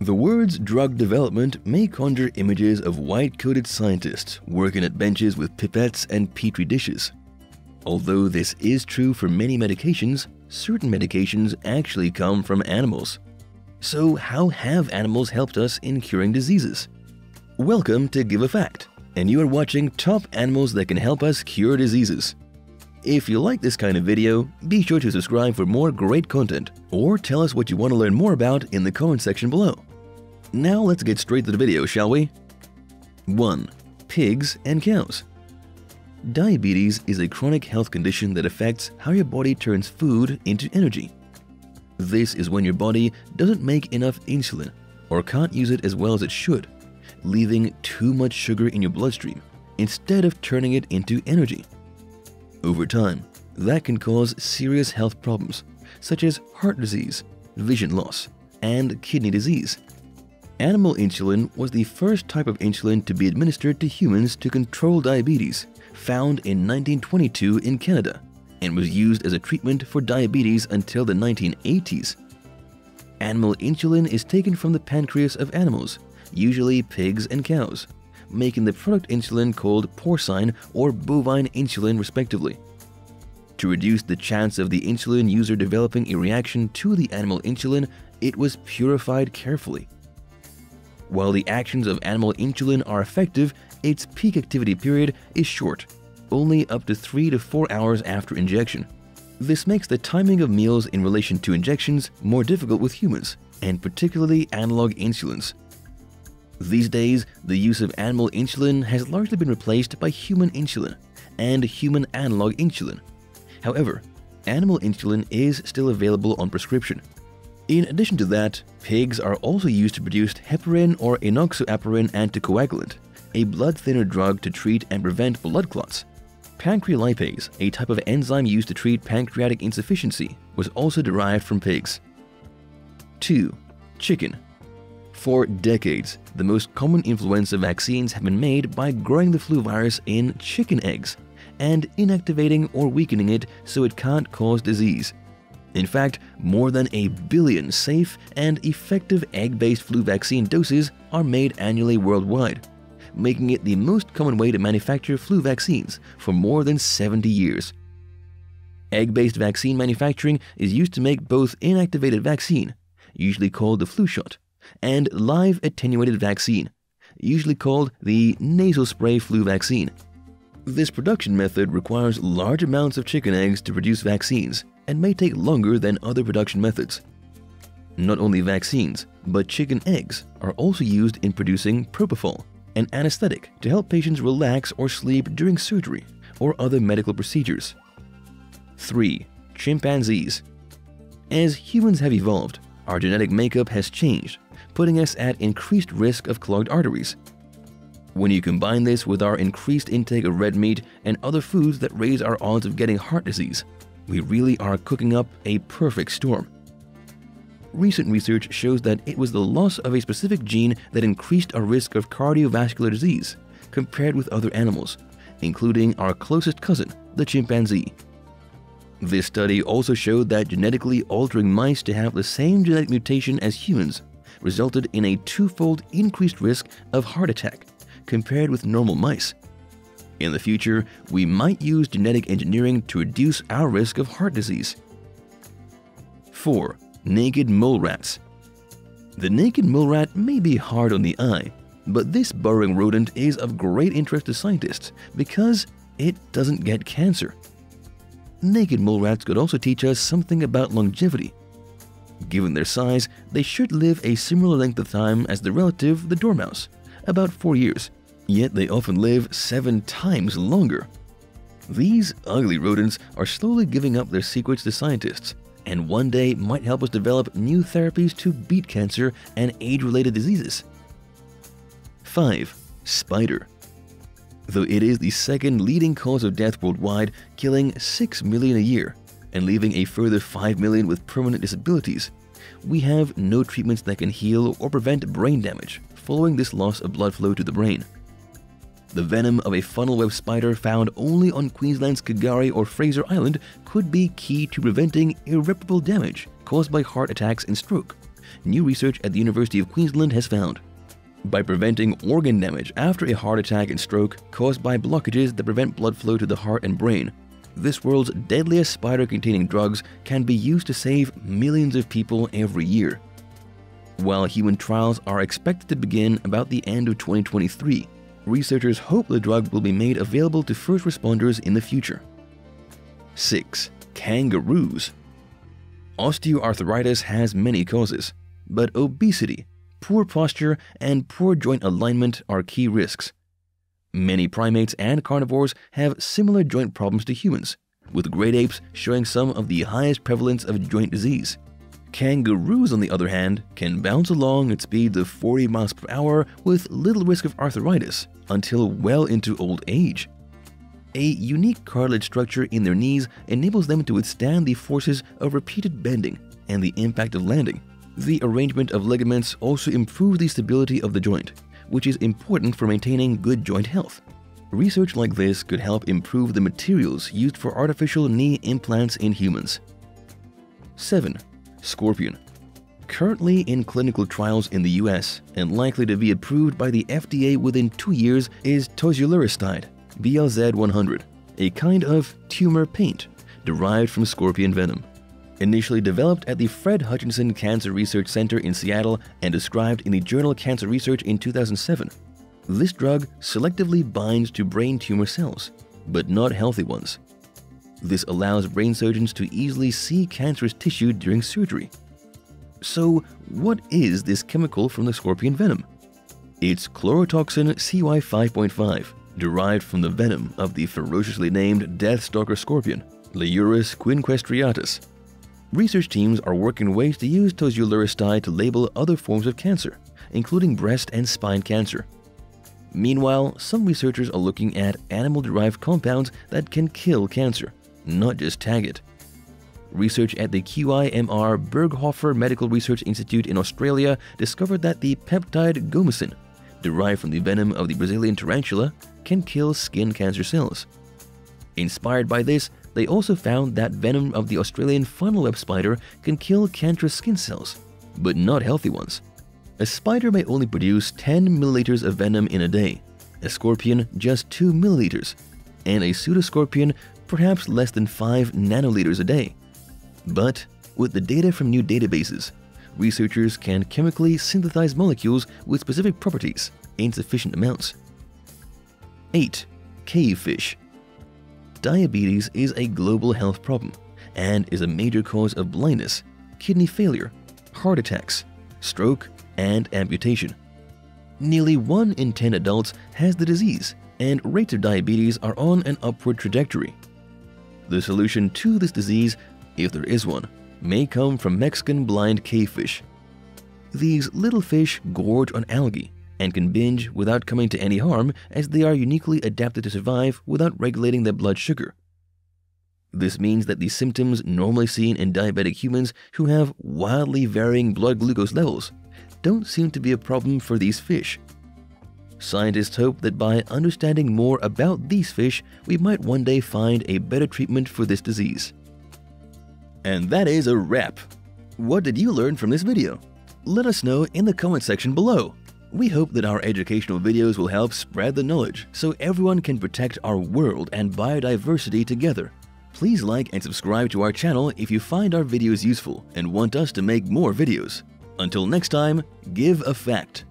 The words drug development may conjure images of white-coated scientists working at benches with pipettes and petri dishes. Although this is true for many medications, certain medications actually come from animals. So how have animals helped us in curing diseases? Welcome to Give a Fact, and you are watching top animals that can help us cure diseases. If you like this kind of video, be sure to subscribe for more great content, or tell us what you want to learn more about in the comment section below. Now let's get straight to the video, shall we? 1. Pigs and cows. Diabetes is a chronic health condition that affects how your body turns food into energy. This is when your body doesn't make enough insulin or can't use it as well as it should, leaving too much sugar in your bloodstream instead of turning it into energy. Over time, that can cause serious health problems such as heart disease, vision loss, and kidney disease. Animal insulin was the first type of insulin to be administered to humans to control diabetes, found in 1922 in Canada, and was used as a treatment for diabetes until the 1980s. Animal insulin is taken from the pancreas of animals, usually pigs and cows, making the product insulin called porcine or bovine insulin respectively. To reduce the chance of the insulin user developing a reaction to the animal insulin, it was purified carefully. While the actions of animal insulin are effective, its peak activity period is short, only up to 3 to 4 hours after injection. This makes the timing of meals in relation to injections more difficult with humans, and particularly analog insulins. These days, the use of animal insulin has largely been replaced by human insulin and human analog insulin. However, animal insulin is still available on prescription. In addition to that, pigs are also used to produce heparin or enoxaparin anticoagulant, a blood thinner drug to treat and prevent blood clots. Pancrelipase, a type of enzyme used to treat pancreatic insufficiency, was also derived from pigs. 2. Chicken. For decades, the most common influenza vaccines have been made by growing the flu virus in chicken eggs and inactivating or weakening it so it can't cause disease. In fact, more than 1 billion safe and effective egg-based flu vaccine doses are made annually worldwide, making it the most common way to manufacture flu vaccines for more than 70 years. Egg-based vaccine manufacturing is used to make both inactivated vaccine, usually called the flu shot, and live attenuated vaccine, usually called the nasal spray flu vaccine. This production method requires large amounts of chicken eggs to produce vaccines and may take longer than other production methods. Not only vaccines, but chicken eggs are also used in producing propofol, an anesthetic to help patients relax or sleep during surgery or other medical procedures. 3. Chimpanzees. As humans have evolved, our genetic makeup has changed, putting us at increased risk of clogged arteries. When you combine this with our increased intake of red meat and other foods that raise our odds of getting heart disease, we really are cooking up a perfect storm. Recent research shows that it was the loss of a specific gene that increased our risk of cardiovascular disease compared with other animals, including our closest cousin, the chimpanzee. This study also showed that genetically altering mice to have the same genetic mutation as humans resulted in a twofold increased risk of heart attack compared with normal mice. In the future, we might use genetic engineering to reduce our risk of heart disease. 4. Naked mole rats. The naked mole rat may be hard on the eye, but this burrowing rodent is of great interest to scientists because it doesn't get cancer. Naked mole rats could also teach us something about longevity. Given their size, they should live a similar length of time as their relative, the dormouse, about 4 years, yet they often live 7 times longer. These ugly rodents are slowly giving up their secrets to scientists, and one day might help us develop new therapies to beat cancer and age-related diseases. 5. Spider. Though it is the second leading cause of death worldwide, killing 6 million a year and leaving a further 5 million with permanent disabilities, we have no treatments that can heal or prevent brain damage following this loss of blood flow to the brain. The venom of a funnel web spider found only on Queensland's K'gari or Fraser Island could be key to preventing irreparable damage caused by heart attacks and stroke, new research at the University of Queensland has found. By preventing organ damage after a heart attack and stroke caused by blockages that prevent blood flow to the heart and brain, this world's deadliest spider-containing drugs can be used to save millions of people every year. While human trials are expected to begin about the end of 2023, researchers hope the drug will be made available to first responders in the future. 6. Kangaroos. Osteoarthritis has many causes, but obesity, poor posture, and poor joint alignment are key risks. Many primates and carnivores have similar joint problems to humans, with great apes showing some of the highest prevalence of joint disease. Kangaroos, on the other hand, can bounce along at speeds of 40 miles per hour with little risk of arthritis until well into old age. A unique cartilage structure in their knees enables them to withstand the forces of repeated bending and the impact of landing. The arrangement of ligaments also improves the stability of the joint, which is important for maintaining good joint health. Research like this could help improve the materials used for artificial knee implants in humans. 7. Scorpion. Currently in clinical trials in the US and likely to be approved by the FDA within 2 years is tozuluristide, BLZ100, a kind of tumor paint derived from scorpion venom. Initially developed at the Fred Hutchinson Cancer Research Center in Seattle and described in the journal Cancer Research in 2007, this drug selectively binds to brain tumor cells, but not healthy ones. This allows brain surgeons to easily see cancerous tissue during surgery. So, what is this chemical from the scorpion venom? It's chlorotoxin CY5.5, derived from the venom of the ferociously named Deathstalker scorpion, Leiurus quinquestriatus. Research teams are working ways to use tozuluristide to label other forms of cancer, including breast and spine cancer. Meanwhile, some researchers are looking at animal-derived compounds that can kill cancer, not just tag it. Research at the QIMR Berghofer Medical Research Institute in Australia discovered that the peptide gomisin, derived from the venom of the Brazilian tarantula, can kill skin cancer cells. Inspired by this, they also found that venom of the Australian funnelweb spider can kill cancerous skin cells, but not healthy ones. A spider may only produce 10 milliliters of venom in a day, a scorpion just 2 milliliters, and a pseudoscorpion perhaps less than 5 nanoliters a day. But with the data from new databases, researchers can chemically synthesize molecules with specific properties in sufficient amounts. 8. Cavefish. Diabetes is a global health problem and is a major cause of blindness, kidney failure, heart attacks, stroke, and amputation. Nearly 1 in 10 adults has the disease, and rates of diabetes are on an upward trajectory. The solution to this disease, if there is one, may come from Mexican blind cavefish. These little fish gorge on algae and can binge without coming to any harm, as they are uniquely adapted to survive without regulating their blood sugar. This means that the symptoms normally seen in diabetic humans who have wildly varying blood glucose levels don't seem to be a problem for these fish. Scientists hope that by understanding more about these fish, we might one day find a better treatment for this disease. And that is a wrap. What did you learn from this video? Let us know in the comment section below. We hope that our educational videos will help spread the knowledge so everyone can protect our world and biodiversity together. Please like and subscribe to our channel if you find our videos useful and want us to make more videos. Until next time, give a fact.